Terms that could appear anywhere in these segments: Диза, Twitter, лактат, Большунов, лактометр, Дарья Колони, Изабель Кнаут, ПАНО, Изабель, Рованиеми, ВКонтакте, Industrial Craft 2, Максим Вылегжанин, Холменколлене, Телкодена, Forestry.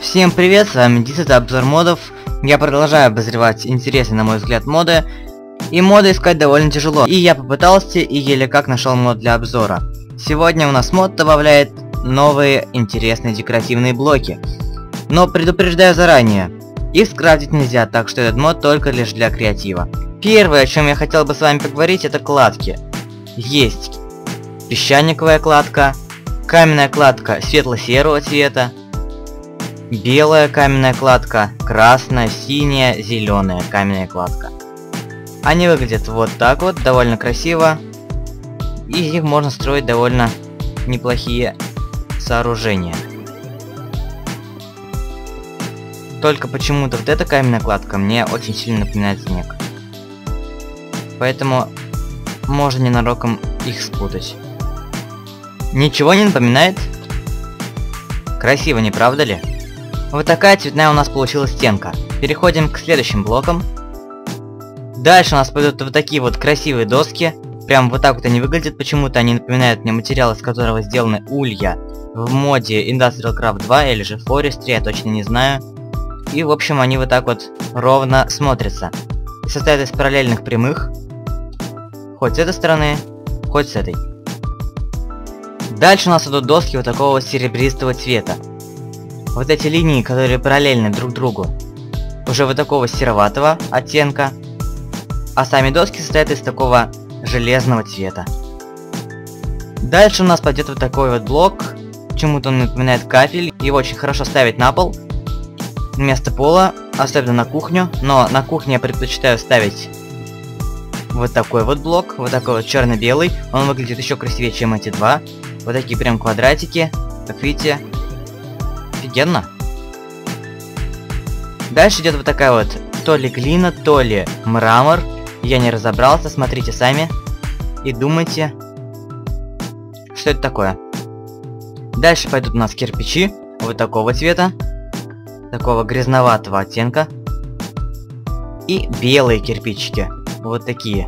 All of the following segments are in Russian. Всем привет, с вами Диза, это обзор модов. Я продолжаю обозревать интересные, на мой взгляд, моды. И моды искать довольно тяжело. И я попытался, и еле как нашел мод для обзора. Сегодня у нас мод добавляет новые интересные декоративные блоки. Но предупреждаю заранее, их скрафтить нельзя, так что этот мод только лишь для креатива. Первое, о чем я хотел бы с вами поговорить, это кладки. Есть песчаниковая кладка, каменная кладка светло-серого цвета, белая каменная кладка, красная, синяя, зеленая каменная кладка. Они выглядят вот так вот, довольно красиво. И из них можно строить довольно неплохие сооружения. Только почему-то вот эта каменная кладка мне очень сильно напоминает снег. Поэтому можно ненароком их спутать. Ничего не напоминает? Красиво, не правда ли? Вот такая цветная у нас получилась стенка. Переходим к следующим блокам. Дальше у нас пойдут вот такие вот красивые доски. Прям вот так вот они выглядят. Почему-то они напоминают мне материал, из которого сделаны улья. В моде Industrial Craft 2 или же Forestry, я точно не знаю. И в общем они вот так вот ровно смотрятся. Состоят из параллельных прямых. Хоть с этой стороны, хоть с этой. Дальше у нас идут доски вот такого серебристого цвета. Вот эти линии, которые параллельны друг другу, уже вот такого сероватого оттенка. А сами доски состоят из такого железного цвета. Дальше у нас пойдет вот такой вот блок. Почему-то он напоминает кафель. Его очень хорошо ставить на пол. Вместо пола, особенно на кухню. Но на кухне я предпочитаю ставить вот такой вот блок. Вот такой вот черно-белый. Он выглядит еще красивее, чем эти два. Вот такие прям квадратики. Как видите. Офигенно. Дальше идет вот такая вот то ли глина, то ли мрамор. Я не разобрался, смотрите сами и думайте, что это такое. Дальше пойдут у нас кирпичи вот такого цвета, такого грязноватого оттенка. И белые кирпичики, вот такие.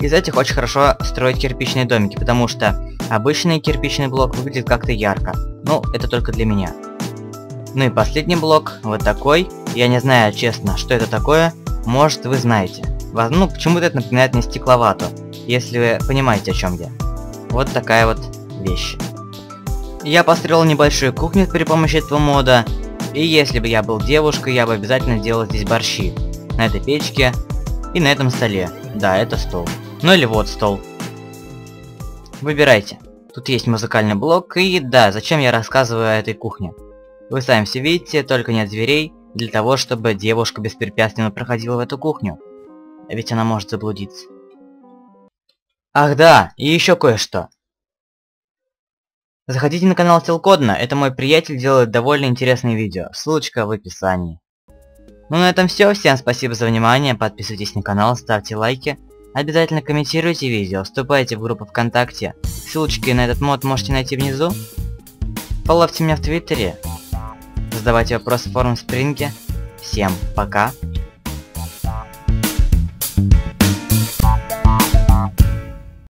Из этих очень хорошо строить кирпичные домики, потому что обычный кирпичный блок выглядит как-то ярко. Ну, это только для меня. Ну и последний блок, вот такой. Я не знаю, честно, что это такое. Может, вы знаете. Ну, почему-то это напоминает мне стекловату. Если вы понимаете, о чем я. Вот такая вот вещь. Я построил небольшую кухню при помощи этого мода. И если бы я был девушкой, я бы обязательно делал здесь борщи. На этой печке и на этом столе. Да, это стол. Ну или вот стол. Выбирайте. Тут есть музыкальный блок. И да, зачем я рассказываю о этой кухне? Вы сами все видите, только нет дверей. Для того, чтобы девушка беспрепятственно проходила в эту кухню. Ведь она может заблудиться. Ах да, и еще кое-что. Заходите на канал Телкодена, это мой приятель делает довольно интересные видео. Ссылочка в описании. Ну на этом все, всем спасибо за внимание, подписывайтесь на канал, ставьте лайки. Обязательно комментируйте видео, вступайте в группу ВКонтакте. Ссылочки на этот мод можете найти внизу. Фоловьте меня в Твиттере. Задавайте вопросы в форуме Спринге. Всем пока.